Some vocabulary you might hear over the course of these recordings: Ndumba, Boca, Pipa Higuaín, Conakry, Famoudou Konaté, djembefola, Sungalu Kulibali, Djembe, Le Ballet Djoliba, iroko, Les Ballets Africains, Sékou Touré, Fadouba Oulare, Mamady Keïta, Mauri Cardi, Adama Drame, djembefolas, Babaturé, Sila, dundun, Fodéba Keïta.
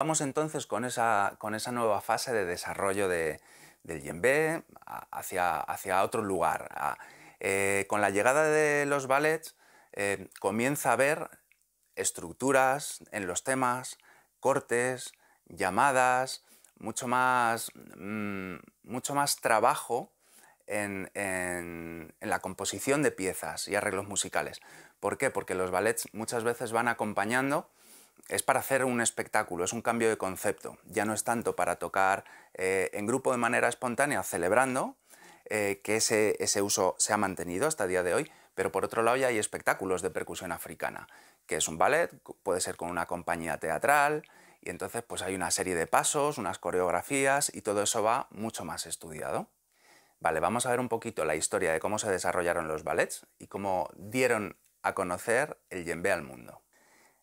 Vamos entonces con esa nueva fase de desarrollo del djembe hacia otro lugar. Con la llegada de los ballets comienza a haber estructuras en los temas, cortes, llamadas, mucho más trabajo en la composición de piezas y arreglos musicales. ¿Por qué? Porque los ballets muchas veces van acompañando, es para hacer un espectáculo, es un cambio de concepto, ya no es tanto para tocar en grupo de manera espontánea, celebrando, que ese uso se ha mantenido hasta el día de hoy, pero por otro lado ya hay espectáculos de percusión africana, que es un ballet, puede ser con una compañía teatral, y entonces pues hay una serie de pasos, unas coreografías, y todo eso va mucho más estudiado. Vale, vamos a ver un poquito la historia de cómo se desarrollaron los ballets y cómo dieron a conocer el djembe al mundo.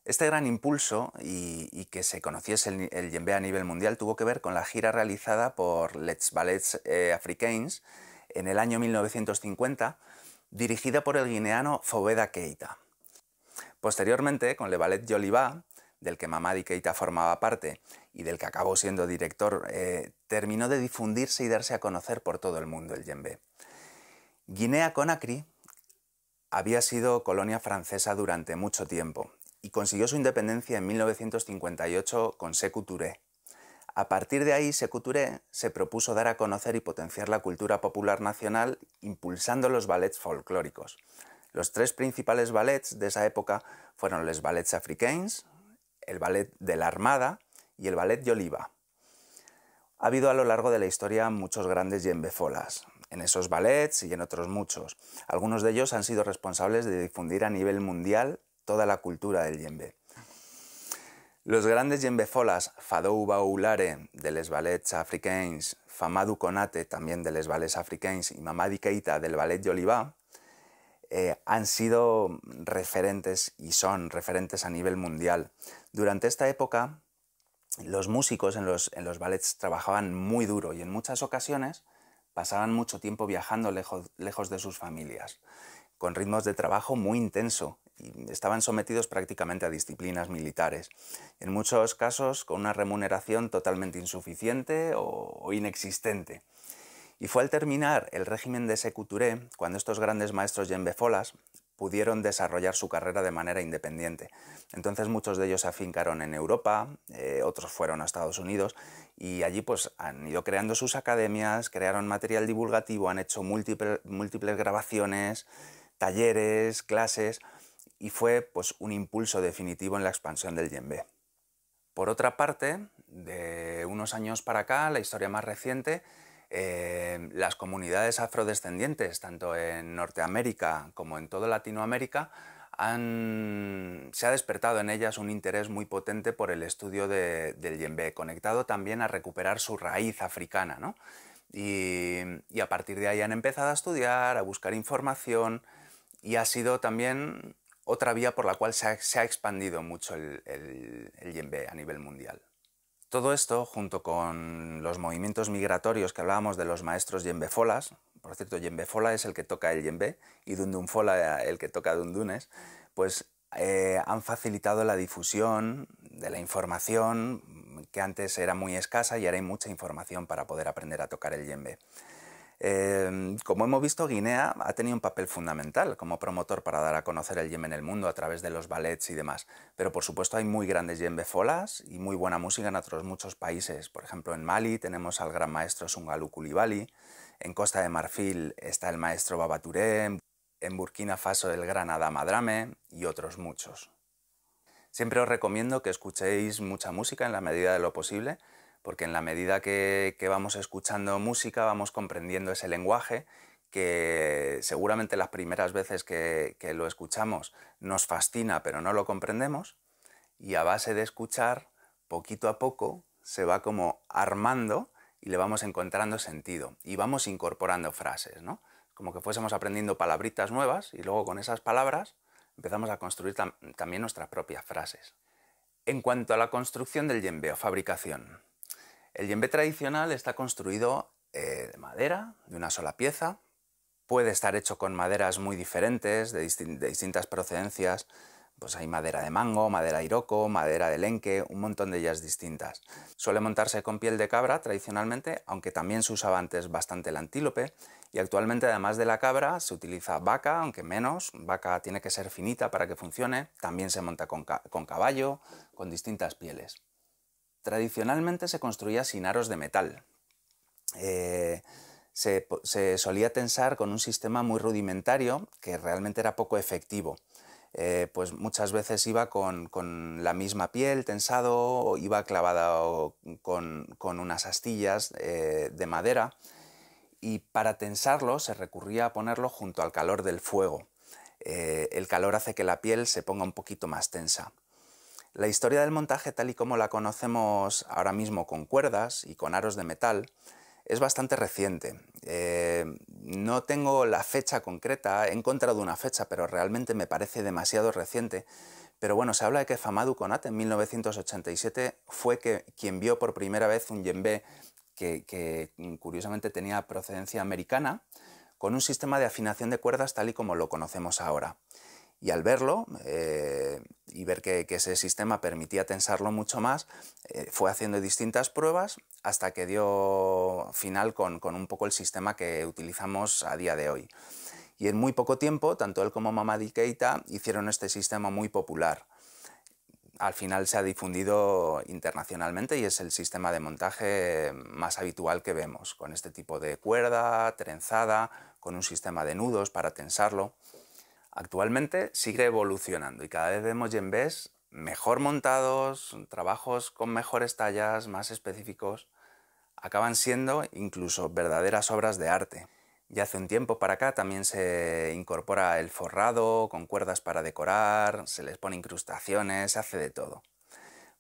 Este gran impulso y que se conociese el djembe a nivel mundial tuvo que ver con la gira realizada por Les Ballets Africains en el año 1950, dirigida por el guineano Fodéba Keïta. Posteriormente, con Le Ballet Djoliba, del que Mamady Keïta formaba parte y del que acabó siendo director, terminó de difundirse y darse a conocer por todo el mundo el djembe. Guinea-Conakry había sido colonia francesa durante mucho tiempo y consiguió su independencia en 1958 con Sékou Touré. A partir de ahí, Sékou Touré se propuso dar a conocer y potenciar la cultura popular nacional impulsando los ballets folclóricos. Los tres principales ballets de esa época fueron Les Ballets Africains, el ballet de la Armada y el ballet Djoliba. Ha habido a lo largo de la historia muchos grandes djembefolas en esos ballets y en otros muchos. Algunos de ellos han sido responsables de difundir a nivel mundial toda la cultura del djembe. Los grandes djembefolas Fadouba Oulare de Les Ballets Africains, Famoudou Konaté también de Les Ballets Africains y Mamady Keïta del ballet Djoliba han sido referentes y son referentes a nivel mundial. Durante esta época, los músicos en los ballets trabajaban muy duro y en muchas ocasiones pasaban mucho tiempo viajando lejos de sus familias, con ritmos de trabajo muy intenso y estaban sometidos prácticamente a disciplinas militares, en muchos casos con una remuneración totalmente insuficiente o inexistente. Y fue al terminar el régimen de Sékou Touré cuando estos grandes maestros djembefolas pudieron desarrollar su carrera de manera independiente. Entonces muchos de ellos se afincaron en Europa, otros fueron a Estados Unidos y allí pues han ido creando sus academias, crearon material divulgativo, han hecho múltiples grabaciones, talleres, clases y fue pues un impulso definitivo en la expansión del djembe. Por otra parte, de unos años para acá, la historia más reciente, las comunidades afrodescendientes, tanto en Norteamérica como en toda Latinoamérica, se ha despertado en ellas un interés muy potente por el estudio del djembe, conectado también a recuperar su raíz africana, ¿no? Y a partir de ahí han empezado a estudiar, a buscar información y ha sido también otra vía por la cual se ha expandido mucho el djembe a nivel mundial. Todo esto, junto con los movimientos migratorios que hablábamos de los maestros djembefolas, por cierto, djembefola es el que toca el djembe y dundunfola el que toca dundunes, pues han facilitado la difusión de la información que antes era muy escasa y ahora hay mucha información para poder aprender a tocar el djembe. Como hemos visto, Guinea ha tenido un papel fundamental como promotor para dar a conocer el djembe en el mundo a través de los ballets y demás, pero por supuesto hay muy grandes djembefolas y muy buena música en otros muchos países. Por ejemplo, en Mali tenemos al gran maestro Sungalu Kulibali, en Costa de Marfil está el maestro Babaturé, en Burkina Faso el gran Adama Drame y otros muchos. Siempre os recomiendo que escuchéis mucha música en la medida de lo posible, porque en la medida que vamos escuchando música vamos comprendiendo ese lenguaje que seguramente las primeras veces que lo escuchamos nos fascina pero no lo comprendemos y a base de escuchar poquito a poco se va como armando y le vamos encontrando sentido y vamos incorporando frases, ¿no? Como que fuésemos aprendiendo palabritas nuevas y luego con esas palabras empezamos a construir también nuestras propias frases. En cuanto a la construcción del djembe o fabricación, el djembe tradicional está construido de madera, de una sola pieza. Puede estar hecho con maderas muy diferentes, de distintas procedencias. Pues hay madera de mango, madera iroko, madera de lenque, un montón de ellas distintas. Suele montarse con piel de cabra tradicionalmente, aunque también se usaba antes bastante el antílope, y actualmente además de la cabra se utiliza vaca, aunque menos, vaca tiene que ser finita para que funcione, también se monta con caballo, con distintas pieles. Tradicionalmente se construía sin aros de metal. Se solía tensar con un sistema muy rudimentario que realmente era poco efectivo. Pues muchas veces iba con la misma piel tensado, o iba clavado con unas astillas de madera, y para tensarlo se recurría a ponerlo junto al calor del fuego. El calor hace que la piel se ponga un poquito más tensa. La historia del montaje, tal y como la conocemos ahora mismo con cuerdas y con aros de metal, es bastante reciente. No tengo la fecha concreta, he encontrado una fecha, pero realmente me parece demasiado reciente. Pero bueno, se habla de que Famoudou Konaté en 1987 fue quien vio por primera vez un djembe que curiosamente tenía procedencia americana, con un sistema de afinación de cuerdas tal y como lo conocemos ahora. Y al verlo y ver que ese sistema permitía tensarlo mucho más, fue haciendo distintas pruebas hasta que dio final con un poco el sistema que utilizamos a día de hoy. Y en muy poco tiempo, tanto él como Mamady Keïta hicieron este sistema muy popular. Al final se ha difundido internacionalmente y es el sistema de montaje más habitual que vemos, con este tipo de cuerda trenzada, con un sistema de nudos para tensarlo. Actualmente sigue evolucionando y cada vez vemos djembés mejor montados, trabajos con mejores tallas, más específicos. Acaban siendo incluso verdaderas obras de arte. Ya hace un tiempo para acá también se incorpora el forrado con cuerdas para decorar, se les pone incrustaciones, se hace de todo.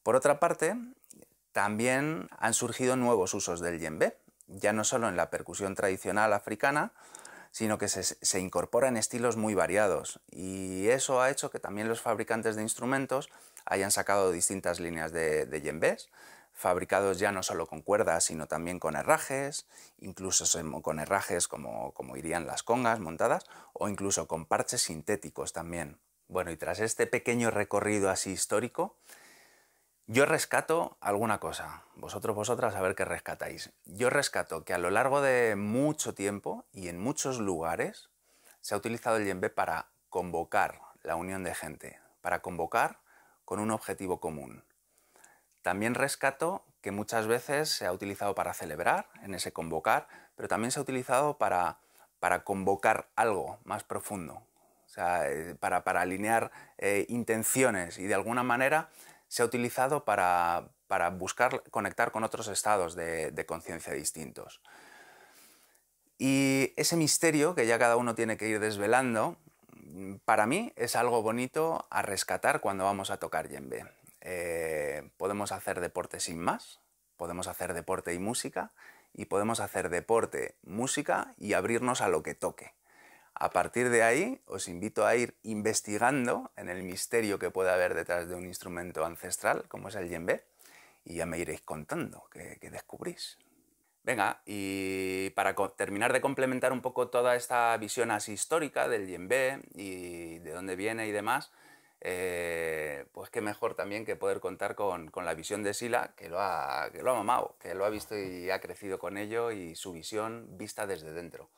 Por otra parte, también han surgido nuevos usos del djembe, ya no solo en la percusión tradicional africana, sino que se incorporan estilos muy variados, y eso ha hecho que también los fabricantes de instrumentos hayan sacado distintas líneas de djembés, fabricados ya no solo con cuerdas, sino también con herrajes, incluso con herrajes como irían las congas montadas, o incluso con parches sintéticos también. Bueno, y tras este pequeño recorrido así histórico, yo rescato alguna cosa, vosotros, vosotras, a ver qué rescatáis. Yo rescato que a lo largo de mucho tiempo y en muchos lugares se ha utilizado el djembe para convocar la unión de gente, para convocar con un objetivo común. También rescato que muchas veces se ha utilizado para celebrar, en ese convocar, pero también se ha utilizado para convocar algo más profundo, o sea, para alinear intenciones, y de alguna manera se ha utilizado para buscar conectar con otros estados de conciencia distintos. Y ese misterio que ya cada uno tiene que ir desvelando, para mí es algo bonito a rescatar cuando vamos a tocar djembe. Podemos hacer deporte sin más, podemos hacer deporte y música, y podemos hacer deporte, música y abrirnos a lo que toque. A partir de ahí, os invito a ir investigando en el misterio que puede haber detrás de un instrumento ancestral, como es el djembe, y ya me iréis contando qué descubrís. Venga, y para terminar de complementar un poco toda esta visión así histórica del djembe y de dónde viene y demás, pues qué mejor también que poder contar con la visión de Sila, que lo ha mamado, que lo ha visto y ha crecido con ello, y su visión vista desde dentro.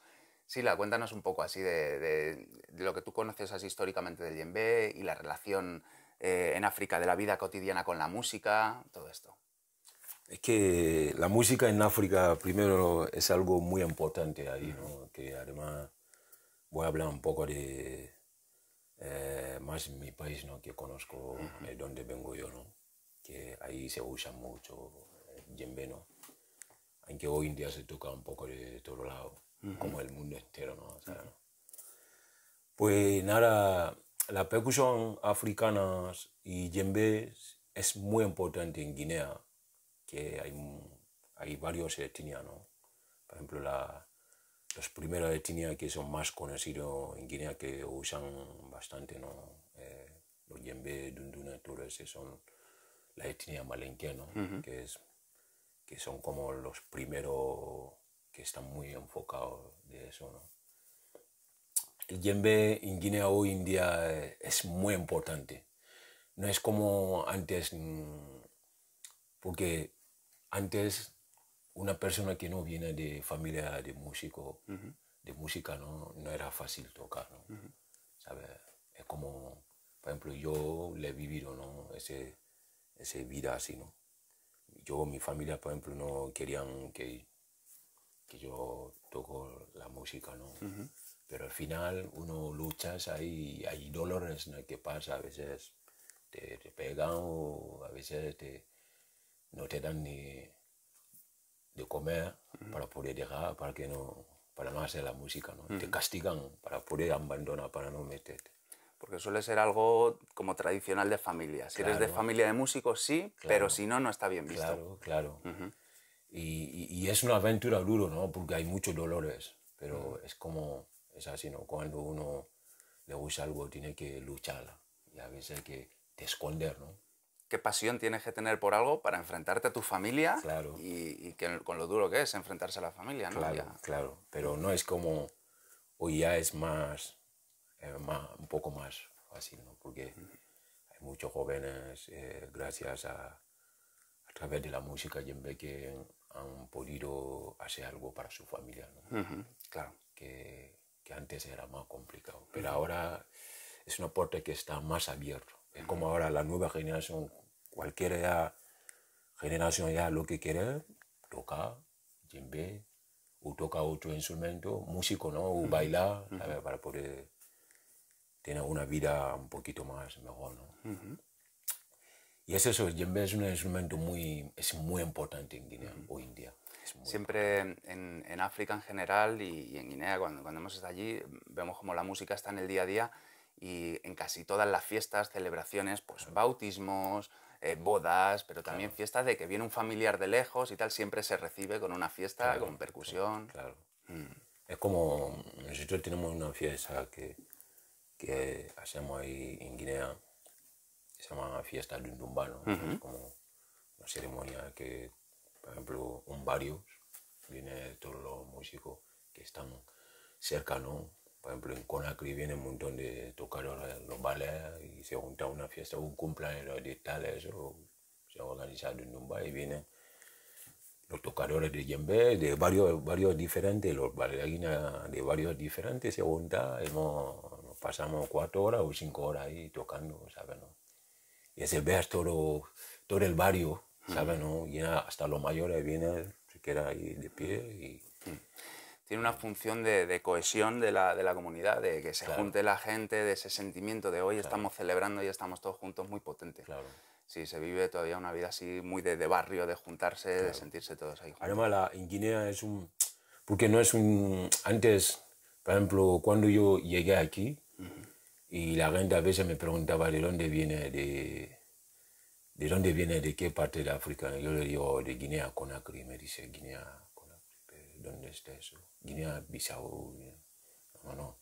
Sila, cuéntanos un poco así de lo que tú conoces así históricamente del djembe y la relación en África de la vida cotidiana con la música, todo esto. Es que la música en África primero es algo muy importante ahí, ¿no? Que además voy a hablar un poco de más mi país, ¿no? Que conozco, de donde vengo yo, ¿no? Que ahí se usa mucho el djembe, ¿no? Aunque hoy en día se toca un poco de todo lado. Como el mundo entero, ¿no? O sea, ¿no? Pues nada, la percusión africana y djembe es muy importante en Guinea, que hay varios etnias, ¿no? Por ejemplo, las primeras etnias que son más conocidas en Guinea, que usan bastante, ¿no? Los djembe, dunduna, todo eso, son la etnia malenque, ¿no? Que son como los primeros que están muy enfocados de eso, ¿no? El djembe en Guinea hoy en día es muy importante, No es como antes, porque antes una persona que no viene de familia de músico, de música, no era fácil tocar, ¿no? ¿Sabes? Es como, por ejemplo, yo le he vivido, ¿no? Ese vida así, ¿no? Yo, mi familia, por ejemplo, no querían que yo toco la música, ¿no? Pero al final uno lucha, hay dolores, ¿no? Que pasa, a veces te pegan o a veces no te dan ni de comer para poder dejar, para no hacer la música, ¿no? Te castigan para poder abandonar, para no meterte. Porque suele ser algo como tradicional de familia. Si eres de familia de músicos, sí, pero si no, no está bien visto. Claro. Y es una aventura duro, ¿no? Porque hay muchos dolores, pero es como, es así, ¿no? Cuando uno le gusta algo, tiene que luchar y a veces hay que te esconder, ¿no? Qué pasión tienes que tener por algo para enfrentarte a tu familia y que, con lo duro que es enfrentarse a la familia, ¿no? Claro, pero no es como, hoy ya es más, un poco más fácil, ¿no? Porque hay muchos jóvenes, gracias a través de la música djembe, que han podido hacer algo para su familia, ¿no? Claro. Que antes era más complicado, pero ahora es una puerta que está más abierta. Es como ahora la nueva generación, cualquier generación ya lo que quiere, toca djembe, o toca otro instrumento, músico, ¿no? O bailar, ¿sabes? Para poder tener una vida un poquito más mejor, ¿no? Y es eso, djembe es un instrumento muy importante en Guinea hoy en día. Siempre en África en general y en Guinea, cuando hemos estado allí, vemos como la música está en el día a día. Y en casi todas las fiestas, celebraciones, pues bautismos, bodas, pero también fiestas de que viene un familiar de lejos y tal, siempre se recibe con una fiesta, con percusión. Es como, nosotros tenemos una fiesta que hacemos ahí en Guinea, que se llama fiesta de Ndumba, ¿no? Es como una ceremonia que, por ejemplo, un barrio, viene todos los músicos que están cerca, ¿no? Por ejemplo, en Conakry viene un montón de tocadores, los ballets, y se junta una fiesta, un cumpleaños de tales, o se organiza de Ndumba, y vienen los tocadores de djembe de varios diferentes, los bailarinas de varios diferentes, se juntan, nos pasamos 4 horas o 5 horas ahí tocando, ¿sabes? ¿No? Y se ve todo el barrio, ¿sabes? ¿No? Y hasta los mayores vienen, se quedan ahí de pie y tiene una función de cohesión de la comunidad, de que se junte la gente, de ese sentimiento de hoy estamos celebrando y estamos todos juntos, muy potente. Sí, se vive todavía una vida así muy de barrio, de juntarse, de sentirse todos ahí juntos. Además, en Guinea es un... Porque no es un... Antes, por ejemplo, cuando yo llegué aquí, y la gente a veces me preguntaba de dónde viene, de qué parte de África. Yo le digo de Guinea-Conakry, me dice Guinea... ¿Dónde está eso? Guinea-Bissau, no.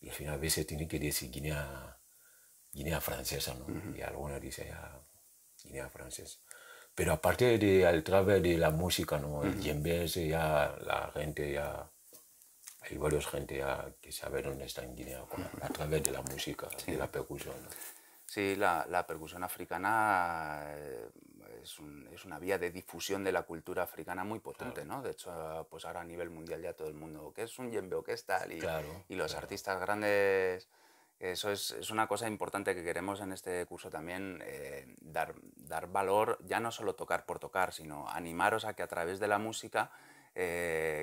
Y al final a veces tiene que decir Guinea francesa, ¿no? Y algunos dicen Guinea francesa. Pero a partir a través de la música, ¿no? El djembe ya la gente ya... Hay varios gente ya que sabe dónde está en Guinea, a través de la música, de la percusión, ¿no? Sí, la percusión africana es una vía de difusión de la cultura africana muy potente, ¿no? De hecho, pues ahora a nivel mundial ya todo el mundo, ¿qué es un djembe o qué es tal? Y los artistas grandes, eso es una cosa importante que queremos en este curso también, dar valor, ya no solo tocar por tocar, sino animaros a que a través de la música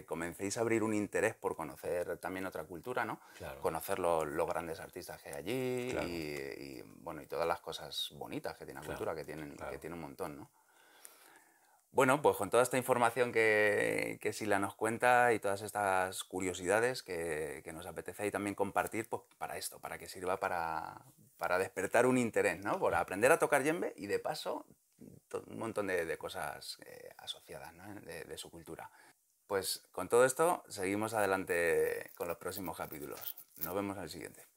comencéis a abrir un interés por conocer también otra cultura, ¿no? Conocer los grandes artistas que hay allí y, bueno, y todas las cosas bonitas que tiene la cultura, que tiene un montón, ¿no? Bueno, pues con toda esta información que Sila nos cuenta y todas estas curiosidades que nos apetece ahí también compartir, pues para esto, para que sirva para despertar un interés, ¿no? Por aprender a tocar djembe y de paso un montón de cosas asociadas, ¿no? de su cultura. Pues con todo esto seguimos adelante con los próximos capítulos. Nos vemos en el siguiente.